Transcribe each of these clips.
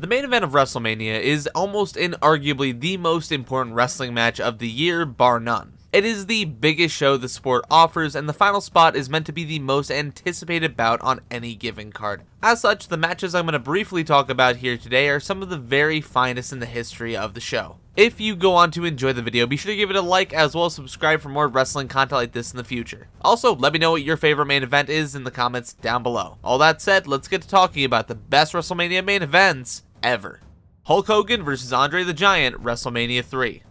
The main event of WrestleMania is almost inarguably the most important wrestling match of the year, bar none. It is the biggest show the sport offers, and the final spot is meant to be the most anticipated bout on any given card. As such, the matches I'm going to briefly talk about here today are some of the very finest in the history of the show. If you go on to enjoy the video, be sure to give it a like as well as subscribe for more wrestling content like this in the future. Also, let me know what your favorite main event is in the comments down below. All that said, let's get to talking about the best WrestleMania main events ever. Hulk Hogan vs. Andre the Giant, WrestleMania 3.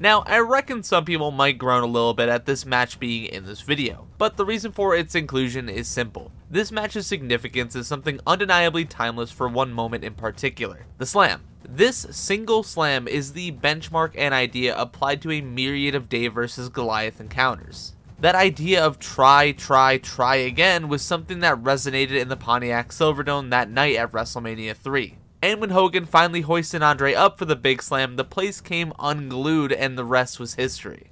Now, I reckon some people might groan a little bit at this match being in this video, but the reason for its inclusion is simple. This match's significance is something undeniably timeless for one moment in particular: the slam. This single slam is the benchmark and idea applied to a myriad of Dave versus Goliath encounters. That idea of try again was something that resonated in the Pontiac Silverdome that night at WrestleMania 3. And when Hogan finally hoisted Andre up for the big slam, the place came unglued and the rest was history.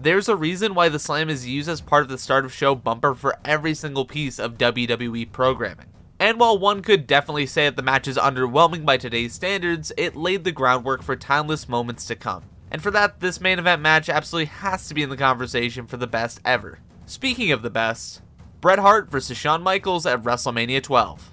There's a reason why the slam is used as part of the start of show bumper for every single piece of WWE programming. And while one could definitely say that the match is underwhelming by today's standards, it laid the groundwork for timeless moments to come. And for that, this main event match absolutely has to be in the conversation for the best ever. Speaking of the best, Bret Hart vs. Shawn Michaels at WrestleMania 12.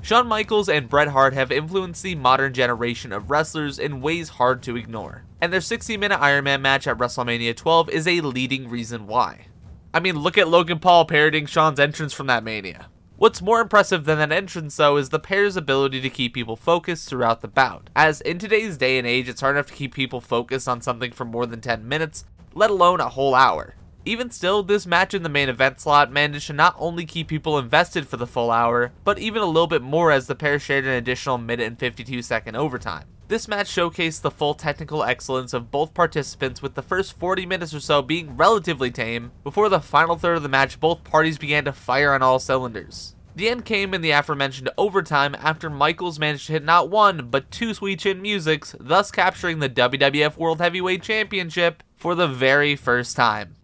Shawn Michaels and Bret Hart have influenced the modern generation of wrestlers in ways hard to ignore, and their 60-minute Iron Man match at WrestleMania 12 is a leading reason why. I mean, look at Logan Paul parodying Shawn's entrance from that Mania. What's more impressive than that entrance, though, is the pair's ability to keep people focused throughout the bout, as in today's day and age it's hard enough to keep people focused on something for more than 10 minutes, let alone a whole hour. Even still, this match in the main event slot managed to not only keep people invested for the full hour, but even a little bit more as the pair shared an additional minute and 52-second overtime. This match showcased the full technical excellence of both participants, with the first 40 minutes or so being relatively tame. Before the final third of the match, both parties began to fire on all cylinders. The end came in the aforementioned overtime after Michaels managed to hit not one, but two sweet chin musics, thus capturing the WWF World Heavyweight Championship for the very first time.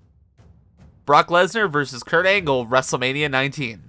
Brock Lesnar vs. Kurt Angle, WrestleMania 19.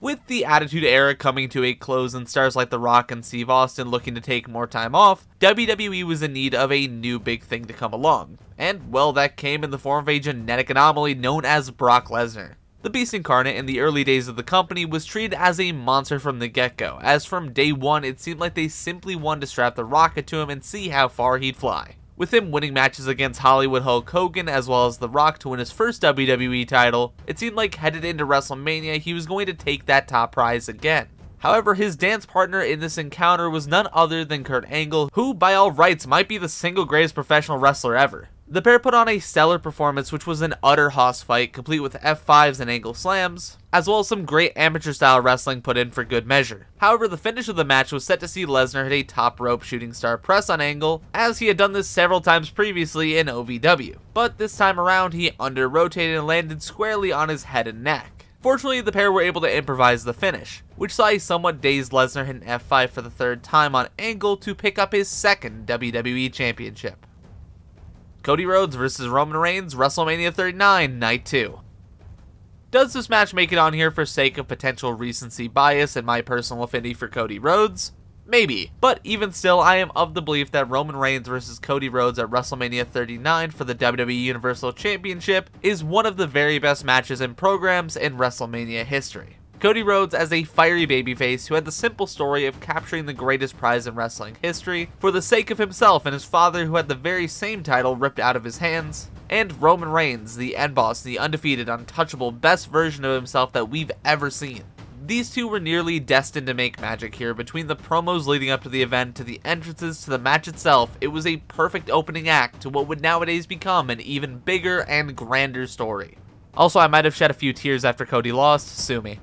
With the Attitude Era coming to a close and stars like The Rock and Steve Austin looking to take more time off, WWE was in need of a new big thing to come along. And, well, that came in the form of a genetic anomaly known as Brock Lesnar. The Beast Incarnate in the early days of the company was treated as a monster from the get-go, as from day one it seemed like they simply wanted to strap the rocket to him and see how far he'd fly, with him winning matches against Hollywood Hulk Hogan as well as The Rock to win his first WWE title. It seemed like headed into WrestleMania he was going to take that top prize again. However, his dance partner in this encounter was none other than Kurt Angle, who by all rights might be the single greatest professional wrestler ever. The pair put on a stellar performance, which was an utter hoss fight, complete with F5s and angle slams, as well as some great amateur style wrestling put in for good measure. However, the finish of the match was set to see Lesnar hit a top rope shooting star press on Angle, as he had done this several times previously in OVW. But this time around, he under-rotated and landed squarely on his head and neck. Fortunately, the pair were able to improvise the finish, which saw a somewhat dazed Lesnar hit an F5 for the third time on Angle to pick up his second WWE Championship. Cody Rhodes vs. Roman Reigns, WrestleMania 39, Night 2. Does this match make it on here for sake of potential recency bias and my personal affinity for Cody Rhodes? Maybe, but even still, I am of the belief that Roman Reigns vs. Cody Rhodes at WrestleMania 39 for the WWE Universal Championship is one of the very best matches and programs in WrestleMania history. Cody Rhodes as a fiery babyface who had the simple story of capturing the greatest prize in wrestling history for the sake of himself and his father, who had the very same title ripped out of his hands, and Roman Reigns, the end boss, the undefeated, untouchable, best version of himself that we've ever seen. These two were nearly destined to make magic here. Between the promos leading up to the event, to the entrances, to the match itself, it was a perfect opening act to what would nowadays become an even bigger and grander story. Also, I might have shed a few tears after Cody lost, sue me.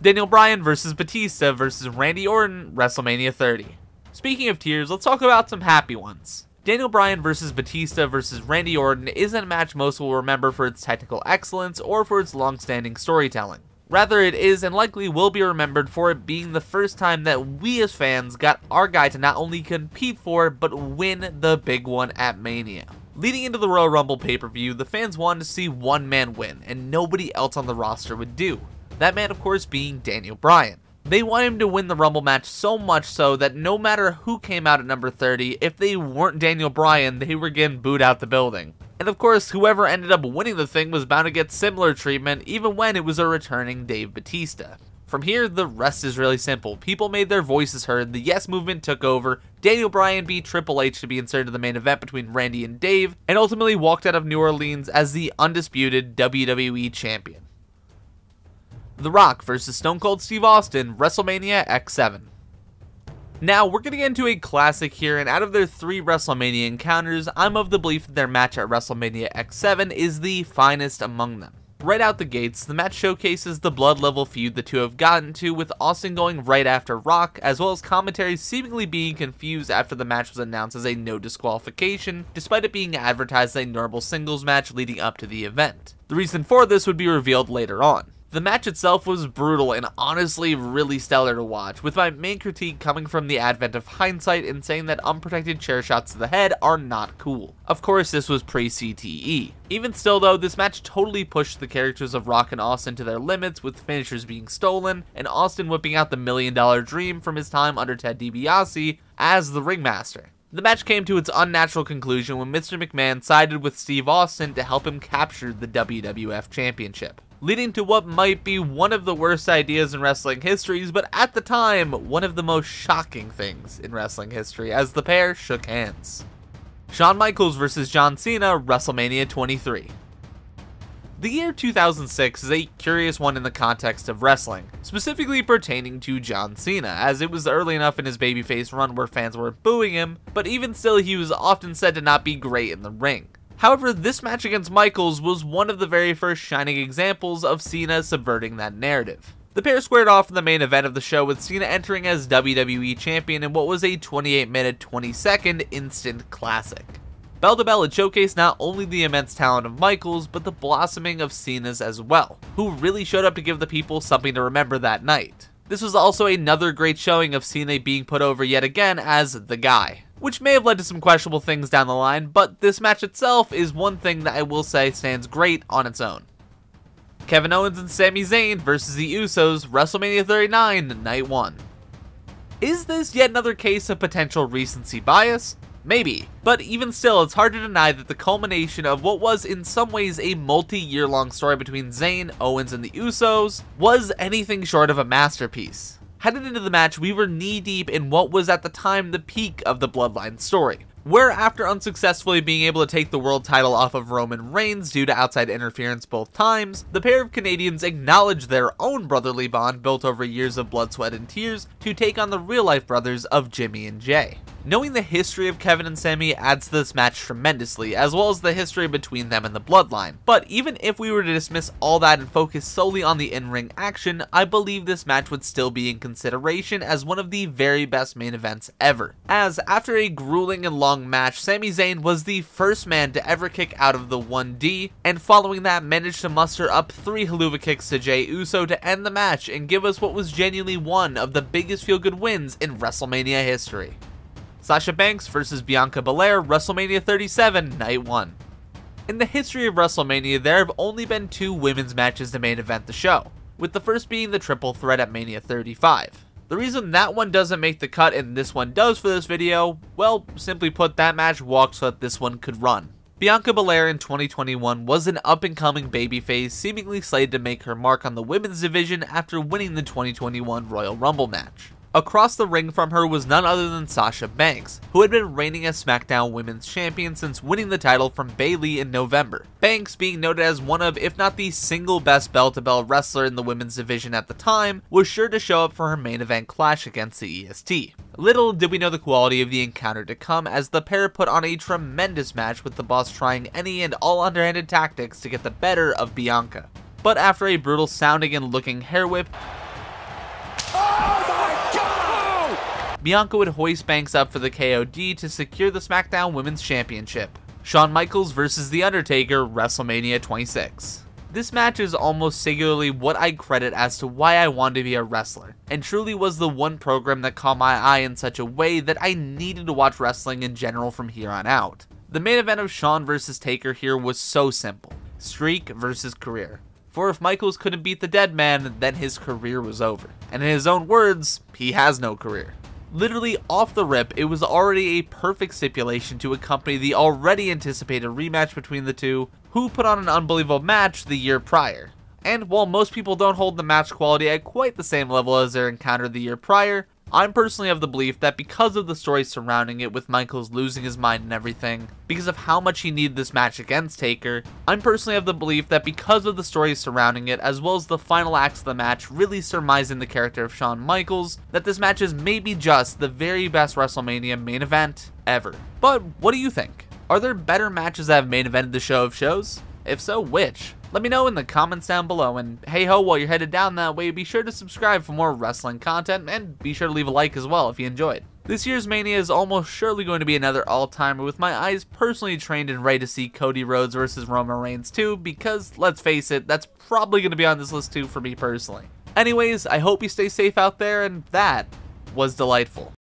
Daniel Bryan vs. Batista vs. Randy Orton, WrestleMania 30. Speaking of tears, let's talk about some happy ones. Daniel Bryan vs. Batista vs. Randy Orton isn't a match most will remember for its technical excellence or for its long-standing storytelling. Rather, it is and likely will be remembered for it being the first time that we as fans got our guy to not only compete for, but win the big one at Mania. Leading into the Royal Rumble pay-per-view, the fans wanted to see one man win, and nobody else on the roster would do. That man, of course, being Daniel Bryan. They wanted him to win the Rumble match so much so that no matter who came out at number 30, if they weren't Daniel Bryan, they were getting booed out the building. And of course, whoever ended up winning the thing was bound to get similar treatment, even when it was a returning Dave Batista. From here, the rest is really simple. People made their voices heard, the Yes Movement took over, Daniel Bryan beat Triple H to be inserted to the main event between Randy and Dave, and ultimately walked out of New Orleans as the undisputed WWE Champion. The Rock vs. Stone Cold Steve Austin, WrestleMania X7. Now, we're going to get into a classic here, and out of their three WrestleMania encounters, I'm of the belief that their match at WrestleMania X7 is the finest among them. Right out the gates, the match showcases the blood level feud the two have gotten to, with Austin going right after Rock, as well as commentary seemingly being confused after the match was announced as a no disqualification, despite it being advertised as a normal singles match leading up to the event. The reason for this would be revealed later on. The match itself was brutal and honestly really stellar to watch, with my main critique coming from the advent of hindsight and saying that unprotected chair shots to the head are not cool. Of course, this was pre-CTE. Even still though, this match totally pushed the characters of Rock and Austin to their limits, with finishers being stolen and Austin whipping out the $1 million dream from his time under Ted DiBiase as the ringmaster. The match came to its unnatural conclusion when Mr. McMahon sided with Steve Austin to help him capture the WWF Championship, leading to what might be one of the worst ideas in wrestling history, but at the time, one of the most shocking things in wrestling history as the pair shook hands. Shawn Michaels vs. John Cena, WrestleMania 23. The year 2006 is a curious one in the context of wrestling, specifically pertaining to John Cena, as it was early enough in his babyface run where fans were booing him, but even still he was often said to not be great in the ring. However, this match against Michaels was one of the very first shining examples of Cena subverting that narrative. The pair squared off in the main event of the show, with Cena entering as WWE Champion in what was a 28-minute, 20-second instant classic. Bell to bell, it showcased not only the immense talent of Michaels, but the blossoming of Cena's as well, who really showed up to give the people something to remember that night. This was also another great showing of Cena being put over yet again as the guy, which may have led to some questionable things down the line, but this match itself is one thing that I will say stands great on its own. Kevin Owens and Sami Zayn versus the Usos, WrestleMania 39, Night 1. Is this yet another case of potential recency bias? Maybe, but even still, it's hard to deny that the culmination of what was in some ways a multi-year long story between Zayn, Owens, and the Usos was anything short of a masterpiece. Headed into the match, we were knee-deep in what was at the time the peak of the Bloodline story, where after unsuccessfully being able to take the world title off of Roman Reigns due to outside interference both times, the pair of Canadians acknowledged their own brotherly bond built over years of blood, sweat, and tears to take on the real-life brothers of Jimmy and Jay. Knowing the history of Kevin and Sami adds to this match tremendously, as well as the history between them and the Bloodline, but even if we were to dismiss all that and focus solely on the in-ring action, I believe this match would still be in consideration as one of the very best main events ever, as after a grueling and long match, Sami Zayn was the first man to ever kick out of the 1D, and following that managed to muster up 3 Helluva kicks to Jey Uso to end the match and give us what was genuinely one of the biggest feel-good wins in WrestleMania history. Sasha Banks vs. Bianca Belair, WrestleMania 37, Night 1. In the history of WrestleMania, there have only been 2 women's matches to main event the show, with the first being the triple threat at Mania 35. The reason that one doesn't make the cut and this one does for this video, well, simply put, that match walked so that this one could run. Bianca Belair in 2021 was an up-and-coming babyface, seemingly slated to make her mark on the women's division after winning the 2021 Royal Rumble match. Across the ring from her was none other than Sasha Banks, who had been reigning as SmackDown Women's Champion since winning the title from Bayley in November. Banks being noted as one of, if not the single best bell-to-bell wrestler in the women's division at the time, was sure to show up for her main event clash against the EST. Little did we know the quality of the encounter to come, as the pair put on a tremendous match, with the boss trying any and all underhanded tactics to get the better of Bianca. But after a brutal sounding and looking hair whip, Bianca would hoist Banks up for the KOD to secure the SmackDown Women's Championship. Shawn Michaels vs. The Undertaker, WrestleMania 26. This match is almost singularly what I credit as to why I wanted to be a wrestler, and truly was the one program that caught my eye in such a way that I needed to watch wrestling in general from here on out. The main event of Shawn versus Taker here was so simple. Streak versus career. For if Michaels couldn't beat the dead man, then his career was over. And in his own words, he has no career. Literally off the rip, it was already a perfect stipulation to accompany the already anticipated rematch between the two, who put on an unbelievable match the year prior. And while most people don't hold the match quality at quite the same level as their encounter the year prior, I'm personally of the belief that because of the story surrounding it with Michaels losing his mind and everything, because of how much he needed this match against Taker, as well as the final acts of the match really surmising the character of Shawn Michaels, that this match is maybe just the very best WrestleMania main event ever. But what do you think? Are there better matches that have main evented the show of shows? If so, which? Let me know in the comments down below, and hey ho, while you're headed down that way, be sure to subscribe for more wrestling content, and be sure to leave a like as well if you enjoyed. This year's Mania is almost surely going to be another all-timer, with my eyes personally trained and ready to see Cody Rhodes versus Roman Reigns too, because let's face it, that's probably going to be on this list too for me personally. Anyways, I hope you stay safe out there, and that was delightful.